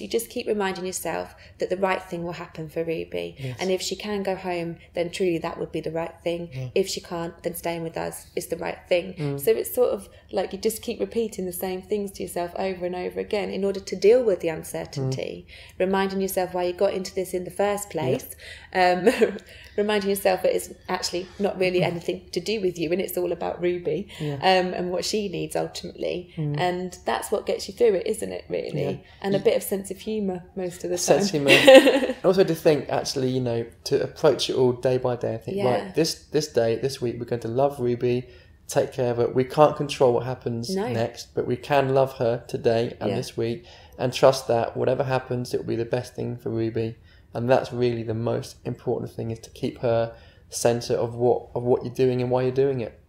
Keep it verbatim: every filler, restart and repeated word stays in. You just keep reminding yourself that the right thing will happen for Ruby. Yes. And if she can go home, then truly that would be the right thing. Mm. If she can't, then staying with us is the right thing. Mm. So it's sort of like you just keep repeating the same things to yourself over and over again in order to deal with the uncertainty. Mm. Reminding yourself why you got into this in the first place. Yeah. Um, reminding yourself that it's actually not really anything to do with you and it's all about Ruby. Yeah. um, and what she needs ultimately. Mm. And that's what gets you through it, isn't it, really? Yeah. And a bit of sense of humour most of the sense time. Humour. Also to think, actually, you know, to approach it all day by day and think, yeah. right, this this day, this week, we're going to love Ruby, take care of her. We can't control what happens no. next, but we can love her today and yeah. this week, and trust that whatever happens, it will be the best thing for Ruby. And that's really the most important thing, is to keep her centre of what of what you're doing and why you're doing it.